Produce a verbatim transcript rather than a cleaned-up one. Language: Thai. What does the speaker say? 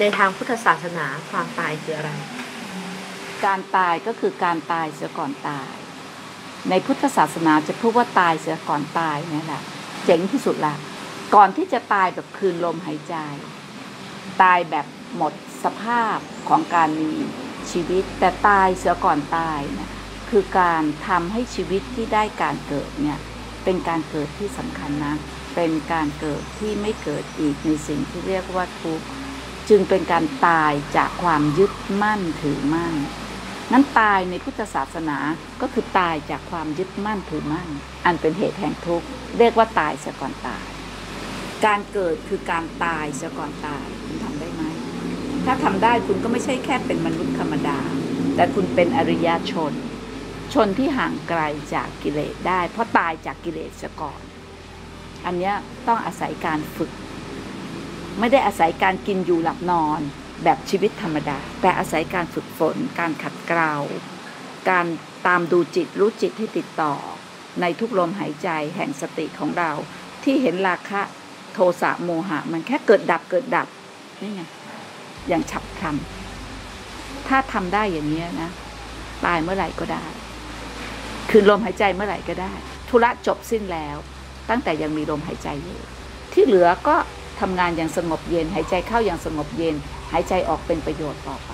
ในทางพุทธศาสนาความตายคืออะไรการตายก็คือการตายเสียก่อนตายในพุทธศาสนาจะพูดว่าตายเสียก่อนตายนี่แหละเจ๋งที่สุดละก่อนที่จะตายแบบคืนลมหายใจตายแบบหมดสภาพของการมีชีวิตแต่ตายเสียก่อนตายนะคือการทำให้ชีวิตที่ได้การเกิดเนี่ยเป็นการเกิดที่สำคัญนะเป็นการเกิดที่ไม่เกิดอีกในสิ่งที่เรียกว่าทุกข์จึงเป็นการตายจากความยึดมั่นถือมั่นนั้นตายในพุทธศาสนาก็คือตายจากความยึดมั่นถือมั่นอันเป็นเหตุแห่งทุกข์เรียกว่าตายเสียก่อนตายการเกิดคือการตายเสียก่อนตายคุณทำได้ไหมถ้าทำได้คุณก็ไม่ใช่แค่เป็นมนุษย์ธรรมดาแต่คุณเป็นอริยชนชนที่ห่างไกลจากกิเลสได้เพราะตายจากกิเลสซะก่อนอันนี้ต้องอาศัยการฝึกไม่ได้อาศัยการกินอยู่หลับนอนแบบชีวิตธรรมดาแต่อาศัยการฝึกฝนการขัดเกลาการตามดูจิตรู้จิตให้ติดต่อในทุกลมหายใจแห่งสติของเราที่เห็นราคะโทสะโมหะมันแค่เกิดดับเกิดดับนี่ไงอย่างฉับพลันถ้าทำได้อย่างนี้นะตายเมื่อไหร่ก็ได้คืนลมหายใจเมื่อไหร่ก็ได้ธุระจบสิ้นแล้วตั้งแต่ยังมีลมหายใจอยู่ที่เหลือก็ทำงานอย่างสงบเย็นหายใจเข้าอย่างสงบเย็นหายใจออกเป็นประโยชน์ต่อไป